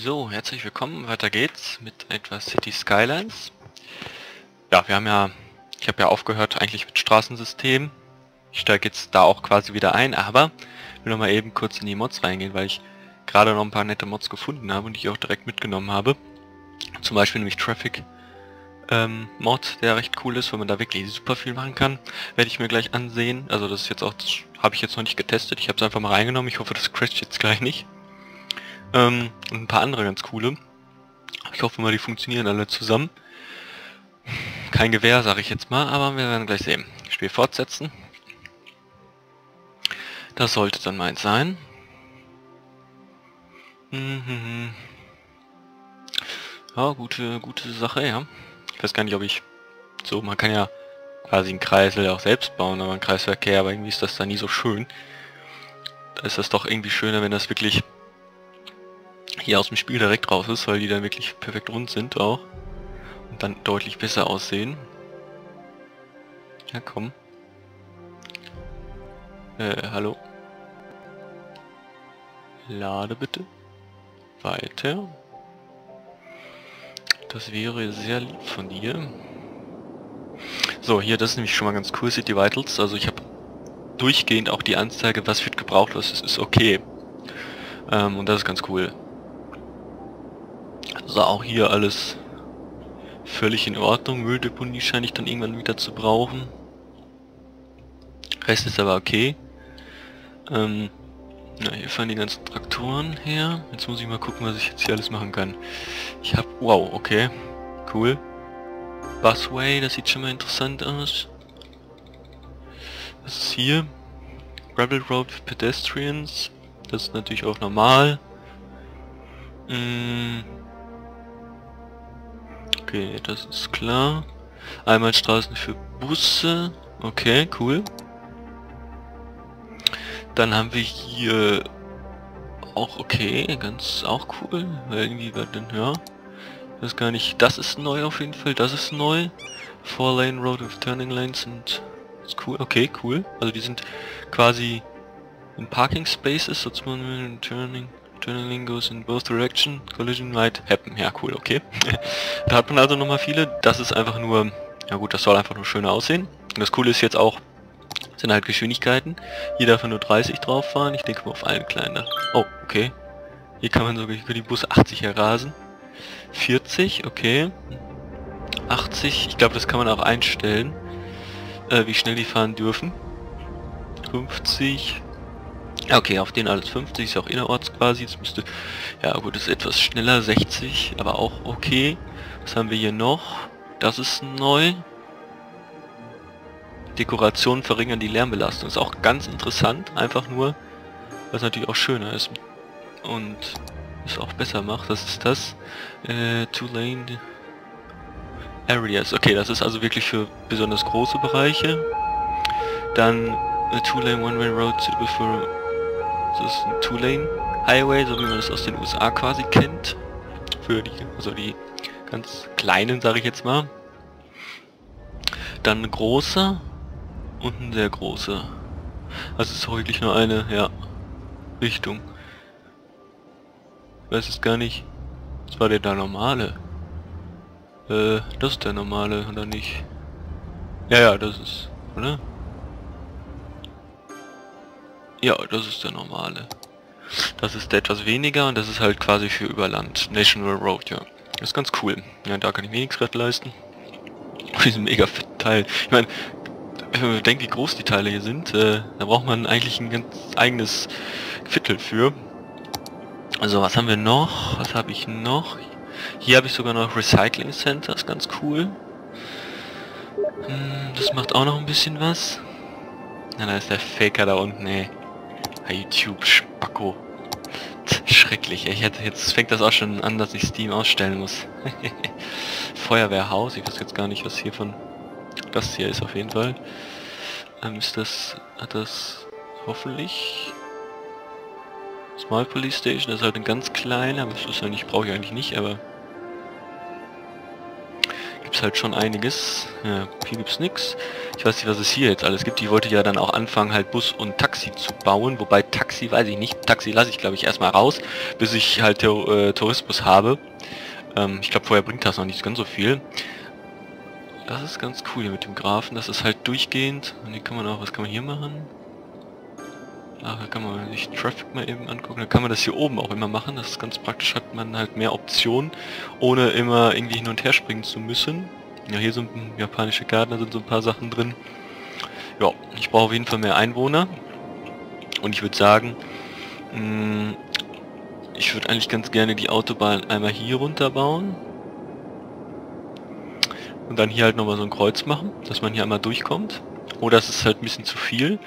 So, herzlich willkommen, weiter geht's mit etwas City Skylines. Ja, ich habe ja aufgehört eigentlich mit Straßensystem. Ich steige jetzt da auch quasi wieder ein, aber ich will nochmal eben kurz in die Mods reingehen, weil ich gerade noch ein paar nette Mods gefunden habe und die ich auch direkt mitgenommen habe. Zum Beispiel nämlich Traffic Mod, der recht cool ist, weil man da wirklich super viel machen kann. Werde ich mir gleich ansehen. Also das ist jetzt auch, habe ich jetzt noch nicht getestet. Ich habe es einfach mal reingenommen. Ich hoffe, das crasht jetzt gleich nicht. Und ein paar andere ganz coole. Ich hoffe mal, die funktionieren alle zusammen. Kein Gewehr, sage ich jetzt mal, aber wir werden gleich sehen. Spiel fortsetzen. Das sollte dann meins sein. Mhm. Ja, gute Sache, ja. Ich weiß gar nicht, ob ich... So, man kann ja quasi einen Kreisel auch selbst bauen, aber einen Kreisverkehr, aber irgendwie ist das da nie so schön. Da ist das doch irgendwie schöner, wenn das wirklich hier aus dem Spiel direkt raus ist, weil die dann wirklich perfekt rund sind auch. Und dann deutlich besser aussehen. Ja, komm. Hallo. Lade bitte. Weiter. Das wäre sehr lieb von dir. So, hier, das ist nämlich schon mal ganz cool, City Vitals. Also ich habe durchgehend auch die Anzeige, was wird gebraucht, was ist okay. Und das ist ganz cool. Also auch hier alles völlig in Ordnung. Mülldeponie scheine ich dann irgendwann wieder zu brauchen. Rest ist aber okay. Na, hier fahren die ganzen Traktoren her. Jetzt muss ich mal gucken, was ich jetzt hier alles machen kann. Ich habe... Wow, okay. Cool. Busway, das sieht schon mal interessant aus. Was ist hier? Gravel Road Pedestrians. Das ist natürlich auch normal. Okay, das ist klar. Einbahnstraßen für Busse. Okay, cool. Dann haben wir hier auch okay, ganz auch cool, weil irgendwie war denn, ja, das gar nicht, das ist neu auf jeden Fall, das ist neu. 4-Lane Road with Turning Lanes und ist cool, okay, cool. Also die sind quasi in Parking Spaces, sozusagen Turning goes in both direction, collision might happen. Ja, cool, okay. Da hat man also nochmal viele, das ist einfach nur, ja gut, das soll einfach nur schöner aussehen. Und das Coole ist jetzt auch, sind halt Geschwindigkeiten. Hier darf man nur 30 drauf fahren. Ich denke mal auf allen kleinen. Oh, okay. Hier kann man sogar die Busse 80 rasen. 40, okay. 80, ich glaube, das kann man auch einstellen, wie schnell die fahren dürfen. 50. Okay, auf den alles 50, ist auch innerorts quasi. Jetzt müsste, ja gut, ist etwas schneller. 60, aber auch okay. Was haben wir hier noch? Das ist neu. Dekorationen verringern die Lärmbelastung. Ist auch ganz interessant, einfach nur, was natürlich auch schöner ist und es auch besser macht. Das ist das Two-Lane Areas. Okay, das ist also wirklich für besonders große Bereiche. Dann Two-Lane One-Way Road, das ist ein Two-Lane Highway, so wie man es aus den USA quasi kennt. Für die, also die ganz kleinen, sage ich jetzt mal. Dann ein großer und ein sehr großer. Also es ist wirklich nur eine, ja, Richtung. Ich weiß es gar nicht. Das war der da normale. Das ist der normale, oder nicht? Ja, das ist, oder? Ja, das ist der normale. Das ist der etwas weniger und das ist halt quasi für Überland. National Road, ja. Das ist ganz cool. Ja, da kann ich mir nichts gerade leisten. Diesen mega fetten Teil. Ich meine, wenn man bedenkt, wie groß die Teile hier sind, da braucht man eigentlich ein ganz eigenes Viertel für. Also was haben wir noch? Was habe ich noch? Hier habe ich sogar noch Recycling Center, ist ganz cool. Das macht auch noch ein bisschen was. Na, da ist der Faker da unten, ey. YouTube, Spacko. Schrecklich, ey. Jetzt fängt das auch schon an, dass ich Steam ausstellen muss. Feuerwehrhaus, ich weiß jetzt gar nicht, was hier von das hier ist auf jeden Fall. Ist das, hat das hoffentlich Small Police Station, das ist halt ein ganz kleiner, aber das ist ja nicht, brauche ich eigentlich nicht, aber gibt es ist halt schon einiges. Ja, hier gibt's nichts. Ich weiß nicht, was es hier jetzt alles gibt. Die wollte ja dann auch anfangen, halt Bus und Taxi zu bauen. Wobei Taxi, weiß ich nicht. Taxi lasse ich, glaube ich, erstmal raus, bis ich halt Tourismus habe. Ich glaube, vorher bringt das noch nicht ganz so viel. Das ist ganz cool hier mit dem Grafen. Das ist halt durchgehend. Und hier kann man auch, was kann man hier machen? Ach, da kann man sich Traffic mal eben angucken. Da kann man das hier oben auch immer machen. Das ist ganz praktisch, hat man halt mehr Optionen, ohne immer irgendwie hin und her springen zu müssen. Ja, hier sind japanische Garten, da sind so ein paar Sachen drin. Ja, ich brauche auf jeden Fall mehr Einwohner. Und ich würde sagen, ich würde eigentlich ganz gerne die Autobahn einmal hier runter bauen. Und dann hier halt nochmal so ein Kreuz machen, dass man hier einmal durchkommt. Oder es ist halt ein bisschen zu viel,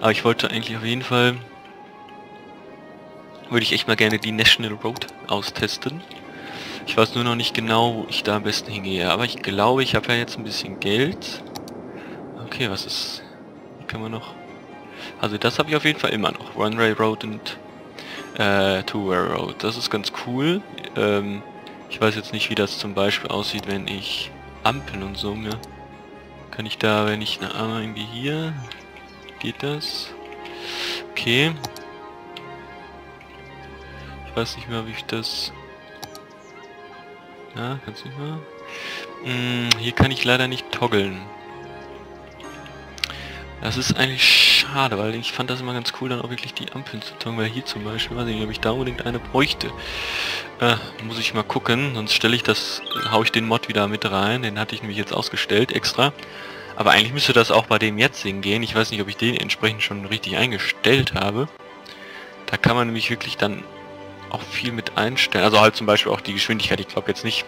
aber ich wollte eigentlich auf jeden Fall, würde ich echt mal gerne die National Road austesten. Ich weiß nur noch nicht genau, wo ich da am besten hingehe, aber ich glaube, ich habe ja jetzt ein bisschen Geld. Okay, was ist, können wir noch, also das habe ich auf jeden Fall immer noch, Runway Road und Two-Rail Road, das ist ganz cool. Ich weiß jetzt nicht, wie das zum Beispiel aussieht, wenn ich Ampeln und so mir... Kann ich da, wenn ich irgendwie hier... Geht das? Okay. Ich weiß nicht mehr, wie ich das... Ja, kannst du nicht mehr? Hier kann ich leider nicht toggeln. Das ist eigentlich schade, weil ich fand das immer ganz cool, dann auch wirklich die Ampeln zu toggeln. Weil hier zum Beispiel, weiß ich nicht, ob ich da unbedingt eine bräuchte. Muss ich mal gucken, sonst stelle ich das, hau ich den Mod wieder mit rein. Den hatte ich nämlich jetzt ausgestellt extra. Aber eigentlich müsste das auch bei dem jetzigen gehen. Ich weiß nicht, ob ich den entsprechend schon richtig eingestellt habe. Da kann man nämlich wirklich dann auch viel mit einstellen. Also halt zum Beispiel auch die Geschwindigkeit. Ich glaube jetzt nicht,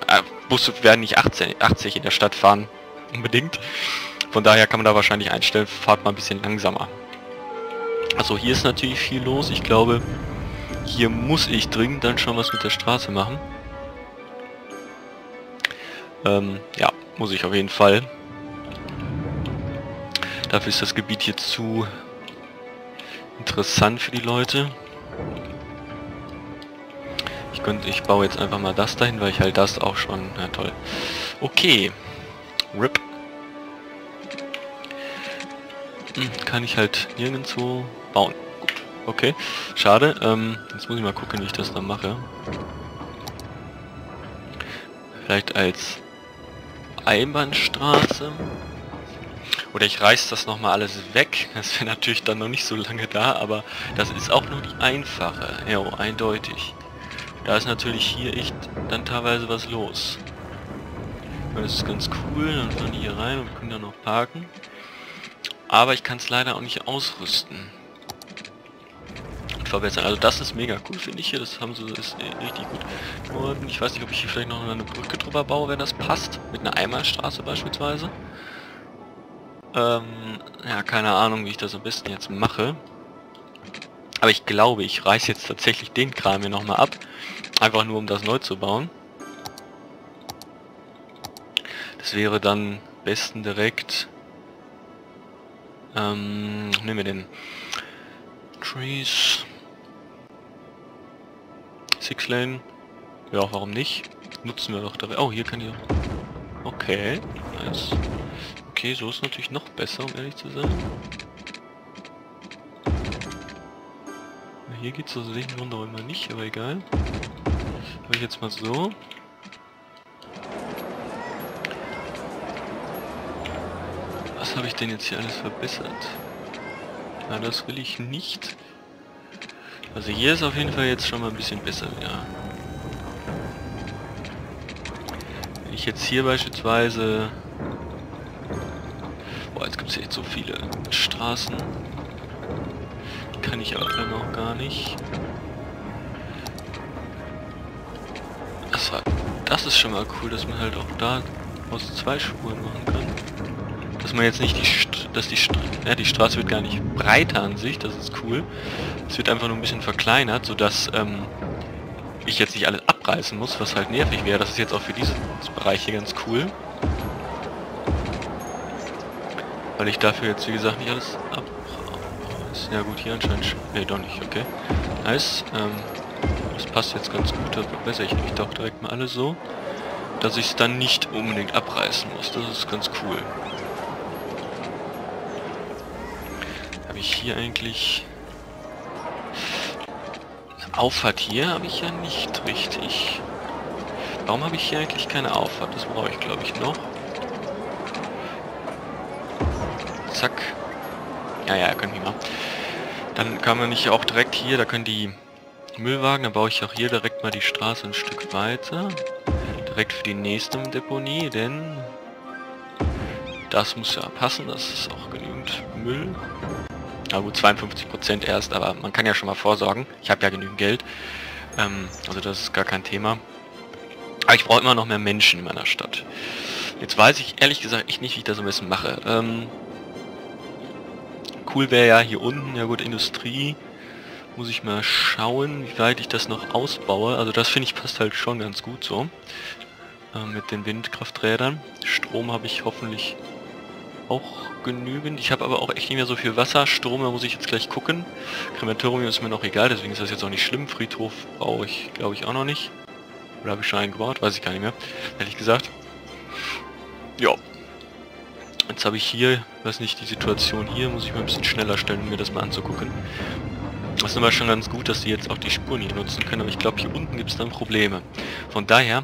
Busse werden nicht 80 in der Stadt fahren unbedingt. Von daher kann man da wahrscheinlich einstellen, fahrt mal ein bisschen langsamer. Also hier ist natürlich viel los. Ich glaube, hier muss ich dringend dann schon was mit der Straße machen. Ja, muss ich auf jeden Fall. Dafür ist das Gebiet hier zu interessant für die Leute. Ich baue jetzt einfach mal das dahin, weil ich halt das auch schon... Na toll. Okay. RIP. Kann ich halt nirgendwo bauen. Gut, okay. Schade. Jetzt muss ich mal gucken, wie ich das dann mache. Vielleicht als Einbahnstraße. Oder ich reiß das nochmal alles weg. Das wäre natürlich dann noch nicht so lange da, aber das ist auch nur die einfache. Jo, eindeutig. Da ist natürlich hier echt dann teilweise was los. Das ist ganz cool. Dann fahren die hier rein und können dann noch parken. Aber ich kann es leider auch nicht ausrüsten und verbessern. Also das ist mega cool, finde ich hier. Das haben sie, das ist richtig gut geworden. Ich weiß nicht, ob ich hier vielleicht noch eine Brücke drüber baue, wenn das passt. Mit einer Einbahnstraße beispielsweise. Ja, keine Ahnung, wie ich das am besten jetzt mache. Aber ich glaube, ich reiße jetzt tatsächlich den Kram hier nochmal ab. Einfach nur, um das neu zu bauen. Das wäre dann am besten direkt... nehmen wir den Trees 6 Lane. Ja, warum nicht? Nutzen wir doch dabei. Oh, hier kann ich auch. Okay, nice. Okay, so ist natürlich noch besser, um ehrlich zu sein. Hier geht's aus welchen Grund auch immer nicht, aber egal. Habe ich jetzt mal so. Was habe ich denn jetzt hier alles verbessert? Ja, das will ich nicht. Also hier ist auf jeden Fall jetzt schon mal ein bisschen besser, ja. Wenn ich jetzt hier beispielsweise... Boah, jetzt gibt es ja echt so viele Straßen. Die kann ich aber dann auch gar nicht. Das ist schon mal cool, dass man halt auch da aus 2 Spuren machen kann. Dass man jetzt nicht die Straße wird gar nicht breiter an sich, das ist cool. Es wird einfach nur ein bisschen verkleinert, sodass ich jetzt nicht alles abreißen muss, was halt nervig wäre. Das ist jetzt auch für diesen Bereich hier ganz cool. Weil ich dafür jetzt, wie gesagt, nicht alles abreißen. Ja gut, hier anscheinend schon. Ne, doch nicht, okay. Nice. Das passt jetzt ganz gut, da verbessere ich nämlich doch direkt mal alles so. dass ich es dann nicht unbedingt abreißen muss. Das ist ganz cool. Habe ich hier eigentlich... Eine Auffahrt hier habe ich ja nicht richtig. Warum habe ich hier eigentlich keine Auffahrt? Das brauche ich, glaube ich, noch. Zack. Ja, können wir mal. Dann kann man nicht auch direkt hier, da können die Müllwagen, dann baue ich auch hier direkt mal die Straße ein Stück weiter. Direkt für die nächste Deponie, denn das muss ja passen, das ist auch genügend Müll. Na gut, 52% erst, aber man kann ja schon mal vorsorgen. Ich habe ja genügend Geld, also das ist gar kein Thema. Aber ich brauche immer noch mehr Menschen in meiner Stadt. Jetzt weiß ich ehrlich gesagt echt nicht, wie ich das am besten mache. Cool wäre ja hier unten, ja gut, Industrie. Muss ich mal schauen, wie weit ich das noch ausbaue. Also das finde ich passt halt schon ganz gut so. Mit den Windkrafträdern. Strom habe ich hoffentlich auch genügend. Ich habe aber auch echt nicht mehr so viel Wasser. Strom, da muss ich jetzt gleich gucken. Krematorium ist mir noch egal, deswegen ist das jetzt auch nicht schlimm. Friedhof brauche ich, glaube ich, auch noch nicht. Oder habe ich schon einen gebaut? Weiß ich gar nicht mehr. Ehrlich gesagt. Ja. Jetzt habe ich hier, weiß nicht, die Situation hier. Muss ich mal ein bisschen schneller stellen, um mir das mal anzugucken. Das ist aber schon ganz gut, dass sie jetzt auch die Spuren hier nutzen können, aber ich glaube, hier unten gibt es dann Probleme. Von daher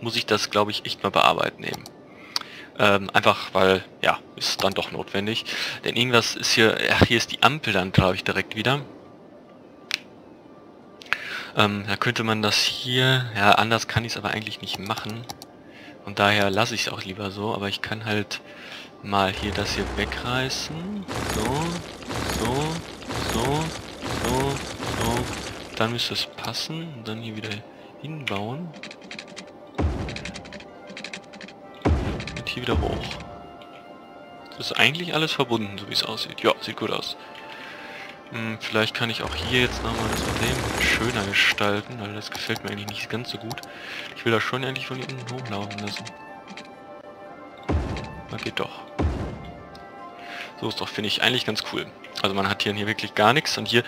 muss ich das, glaube ich, echt mal bearbeiten eben. Einfach, weil, ja, ist dann doch notwendig. Denn irgendwas ist hier, ach, hier ist die Ampel dann, glaube ich, direkt wieder. Da könnte man das hier, ja, anders kann ich es aber eigentlich nicht machen. Und daher lasse ich es auch lieber so, aber ich kann halt mal hier das hier wegreißen. So. Dann müsste es passen. Und dann hier wieder hinbauen. Und hier wieder hoch. Das ist eigentlich alles verbunden, so wie es aussieht. Ja, sieht gut aus. Vielleicht kann ich auch hier jetzt nochmal das Problem schöner gestalten, weil das gefällt mir eigentlich nicht ganz so gut. Ich will das schon endlich von hier unten hochlaufen lassen. Aber geht doch. So ist doch, finde ich, eigentlich ganz cool. Also man hat hier wirklich gar nichts. Und hier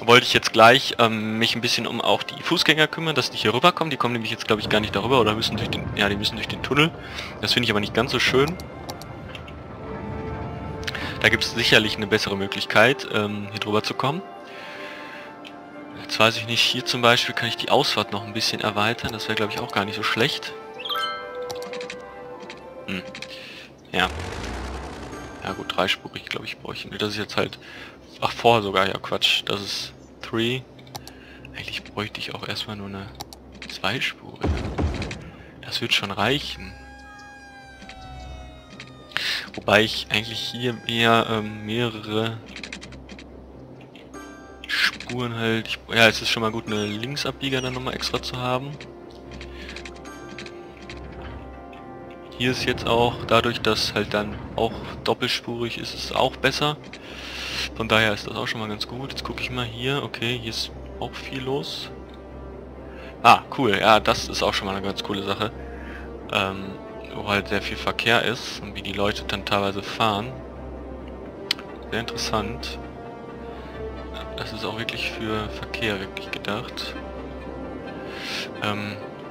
wollte ich jetzt gleich mich ein bisschen um auch die Fußgänger kümmern, dass die hier rüberkommen. Die kommen nämlich jetzt, glaube ich, gar nicht darüber oder müssen durch den... Ja, die müssen durch den Tunnel. Das finde ich aber nicht ganz so schön. Da gibt es sicherlich eine bessere Möglichkeit, hier drüber zu kommen. Jetzt weiß ich nicht, hier zum Beispiel kann ich die Ausfahrt noch ein bisschen erweitern. Das wäre, glaube ich, auch gar nicht so schlecht. Ja. Ja gut, dreispurig, glaube ich, brauche ich. Das ist jetzt halt... Ach, vorher sogar, ja Quatsch. Das ist 3. Eigentlich bräuchte ich auch erstmal nur eine zweispurige. Das wird schon reichen. Wobei ich eigentlich hier eher mehrere Spuren halt... ja, es ist schon mal gut, eine Linksabbieger dann nochmal extra zu haben. Hier ist jetzt auch, dadurch, dass halt dann auch doppelspurig ist, ist es auch besser. Von daher ist das auch schon mal ganz gut. Jetzt gucke ich mal hier. Okay, hier ist auch viel los. Ah, cool. Ja, das ist auch schon mal eine ganz coole Sache. Wo halt sehr viel Verkehr ist und wie die Leute dann teilweise fahren. Sehr interessant. Das ist auch wirklich für Verkehr wirklich gedacht.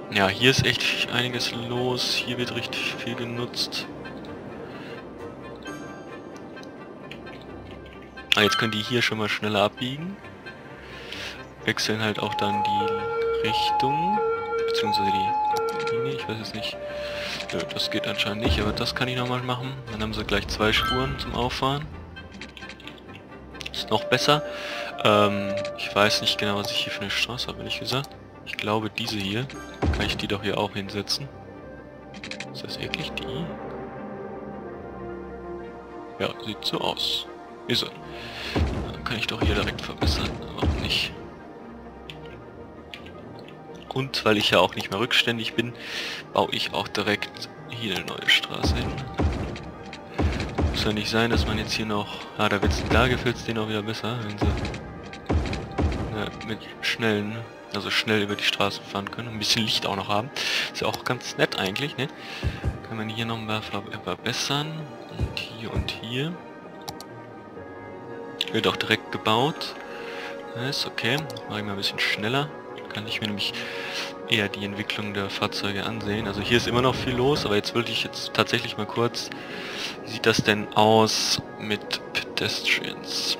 Ja, hier ist echt einiges los, hier wird richtig viel genutzt. Ah, jetzt können die hier schon mal schneller abbiegen. Wechseln halt auch dann die Richtung, beziehungsweise die Linie, ich weiß jetzt nicht. Ja, das geht anscheinend nicht, aber das kann ich nochmal machen. Dann haben sie gleich zwei Spuren zum Auffahren. Ist noch besser. Ich weiß nicht genau, was ich hier für eine Straße habe, ehrlich gesagt. Ich glaube, diese hier. Kann ich die doch hier auch hinsetzen? Ist das wirklich die? Ja, sieht so aus. Ist er. Dann kann ich doch hier direkt verbessern. Warum nicht? Und weil ich ja auch nicht mehr rückständig bin, baue ich auch direkt hier eine neue Straße hin. Muss ja nicht sein, dass man jetzt hier noch... Ah, da wird's, da gefällt's denen auch wieder besser, wenn sie... Ja, mit schnellen... Also schnell über die Straße fahren können. Ein bisschen Licht auch noch haben. Ist ja auch ganz nett eigentlich, ne? Kann man hier noch mal verbessern. Und hier und hier. Wird auch direkt gebaut. Ist okay. Mache ich mal ein bisschen schneller. Kann ich mir nämlich eher die Entwicklung der Fahrzeuge ansehen. Also hier ist immer noch viel los, aber jetzt würde ich jetzt tatsächlich mal kurz, wie sieht das denn aus mit Pedestrians?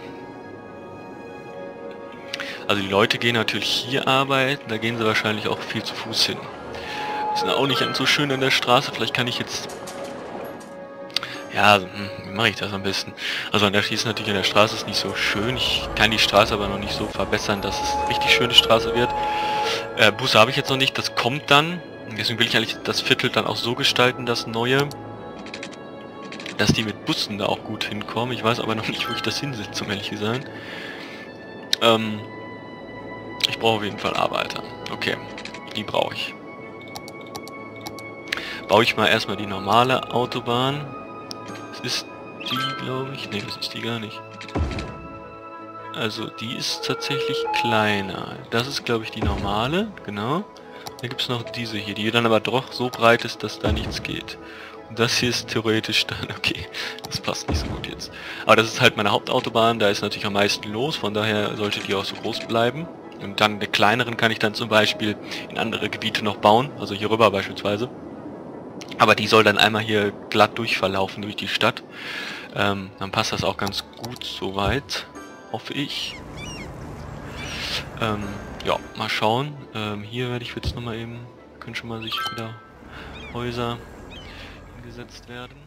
Also die Leute gehen natürlich hier arbeiten, da gehen sie wahrscheinlich auch viel zu Fuß hin. Ist auch nicht so schön an der Straße, vielleicht kann ich jetzt... Ja, wie mache ich das am besten? Also an der Straße natürlich, an der Straße ist nicht so schön. Ich kann die Straße aber noch nicht so verbessern, dass es eine richtig schöne Straße wird. Busse habe ich jetzt noch nicht, das kommt dann. Deswegen will ich eigentlich das Viertel dann auch so gestalten, das neue, dass die mit Bussen da auch gut hinkommen. Ich weiß aber noch nicht, wo ich das hinsetze, um ehrlich zu sein. Ich brauche auf jeden Fall Arbeiter. Okay, die brauche ich. Baue ich mal erstmal die normale Autobahn. Ist die, glaube ich? Ne, das ist die gar nicht. Also die ist tatsächlich kleiner. Das ist, glaube ich, die normale, genau. Dann gibt es noch diese hier, die dann aber doch so breit ist, dass da nichts geht. Und das hier ist theoretisch dann, okay, das passt nicht so gut jetzt. Aber das ist halt meine Hauptautobahn, da ist natürlich am meisten los, von daher sollte die auch so groß bleiben. Und dann eine kleineren kann ich dann zum Beispiel in andere Gebiete noch bauen, also hier rüber beispielsweise. Aber die soll dann einmal hier glatt durchverlaufen durch die Stadt. Dann passt das auch ganz gut soweit, hoffe ich. Ja, mal schauen. Hier werde ich jetzt nochmal eben, können schon mal sich wieder Häuser hingesetzt werden.